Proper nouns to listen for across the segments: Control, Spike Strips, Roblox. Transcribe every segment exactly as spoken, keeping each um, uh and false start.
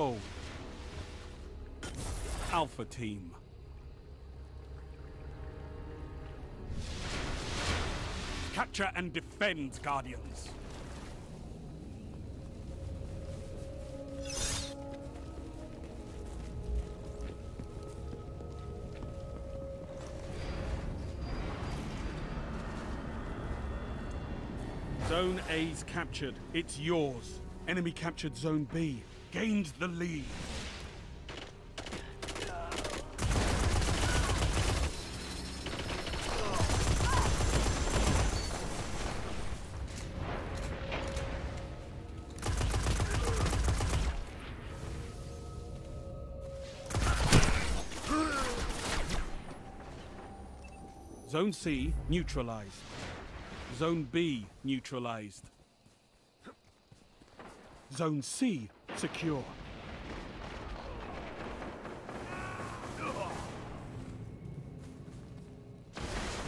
Control. Alpha Team. Capture and defend, Guardians. Zone A's captured. It's yours. Enemy captured Zone B. Gained the lead. Zone C neutralized. Zone B neutralized. Zone C secure.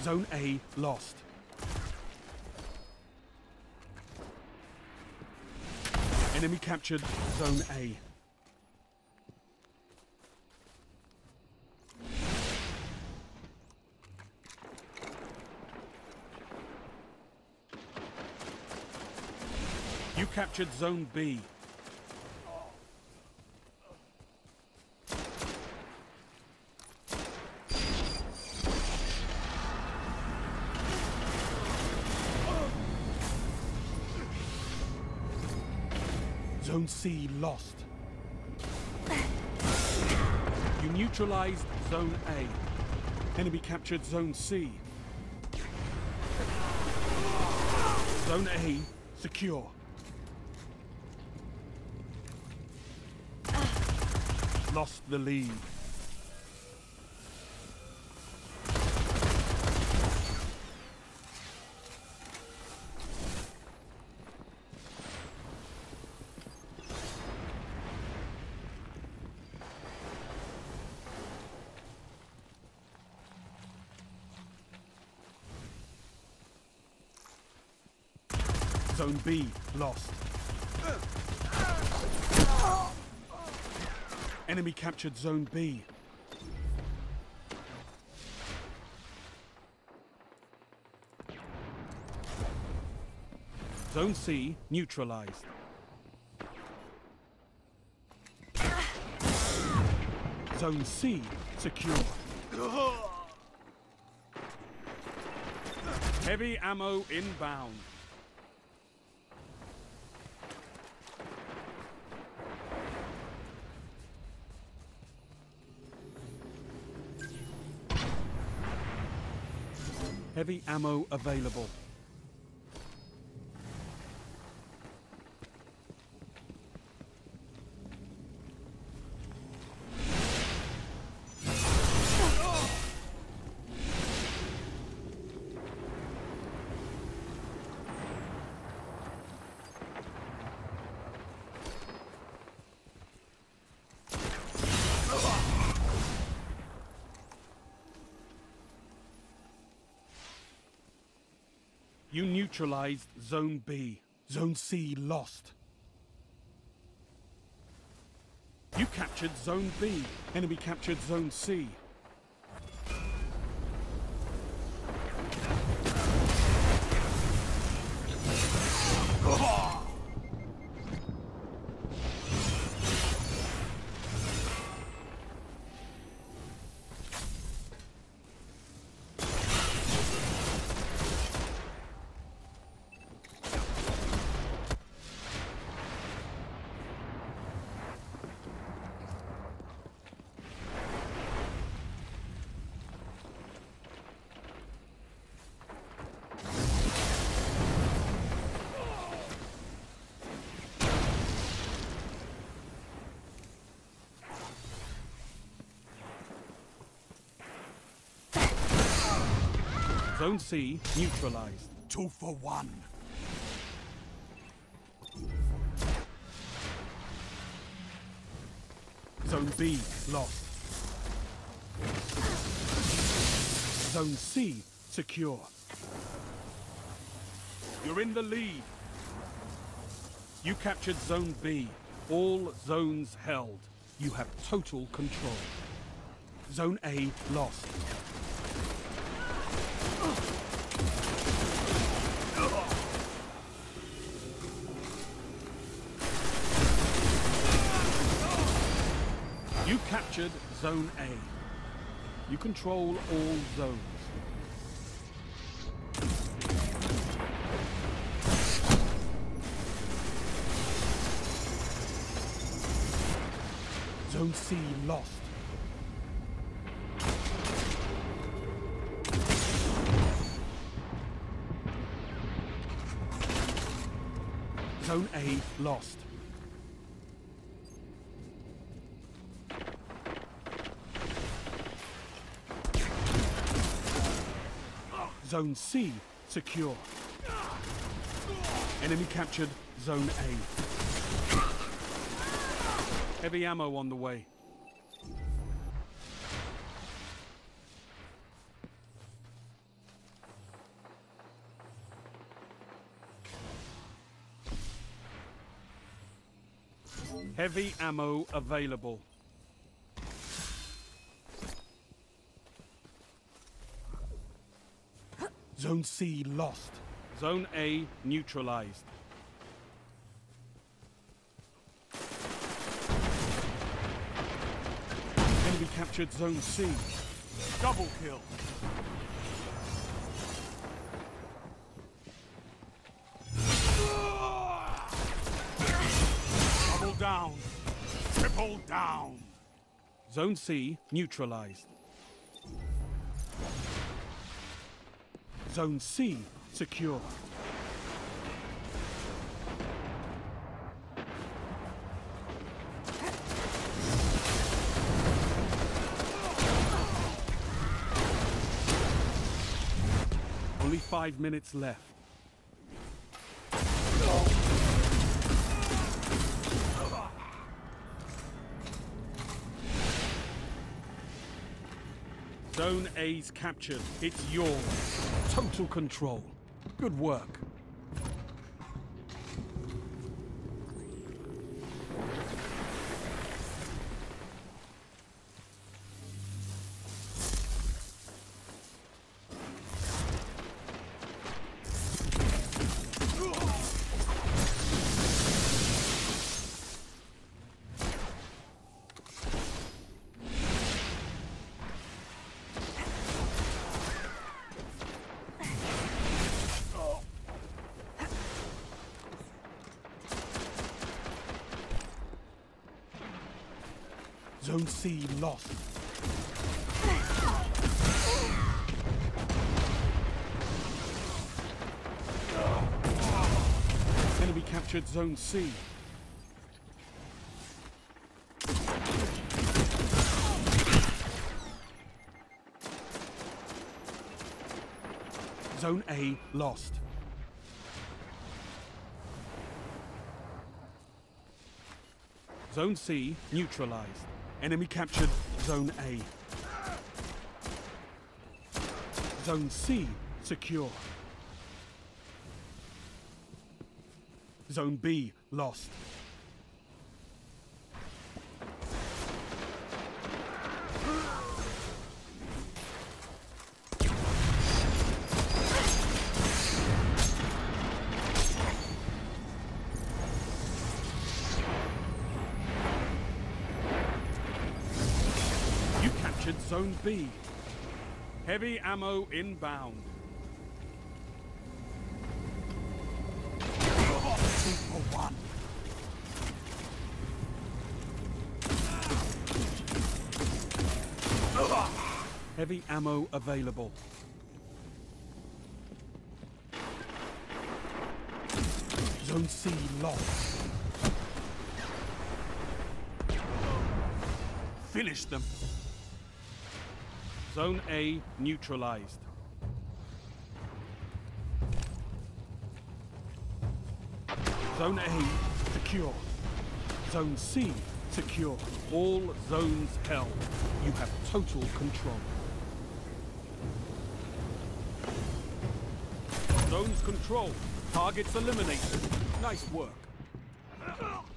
Zone A lost. Enemy captured Zone A. You captured Zone B. Zone C lost. You neutralized Zone A. Enemy captured Zone C. Zone A secure. Lost the lead. Zone B lost. Enemy captured Zone B. Zone C neutralized. Zone C secure. Heavy ammo inbound. Heavy ammo available. You neutralized Zone B. Zone C lost. You captured Zone B. Enemy captured Zone C. Zone C neutralized. Two for one. Zone B lost. Zone C secure. You're in the lead. You captured Zone B. All zones held. You have total control. Zone A lost. You captured Zone A. You control all zones. Zone C lost. Zone A lost. Zone C secure. Enemy captured Zone A. Heavy ammo on the way. Heavy ammo available. Zone C lost. Zone A neutralized. We captured Zone C. Double kill. Double down. Triple down. Zone C neutralized. Zone C secure. Five minutes left. Zone A's captured. It's yours. Total control. Good work. Zone C lost. Enemy captured Zone C. Zone A lost. Zone C neutralized. Enemy captured Zone A. Zone C secure. Zone B lost. Zone B. Heavy ammo inbound. two for one. Heavy ammo available. Zone C lost. Finish them. Zone A neutralized. Zone A secure. Zone C secure. All zones held. You have total control. Zones control. Targets eliminated. Nice work.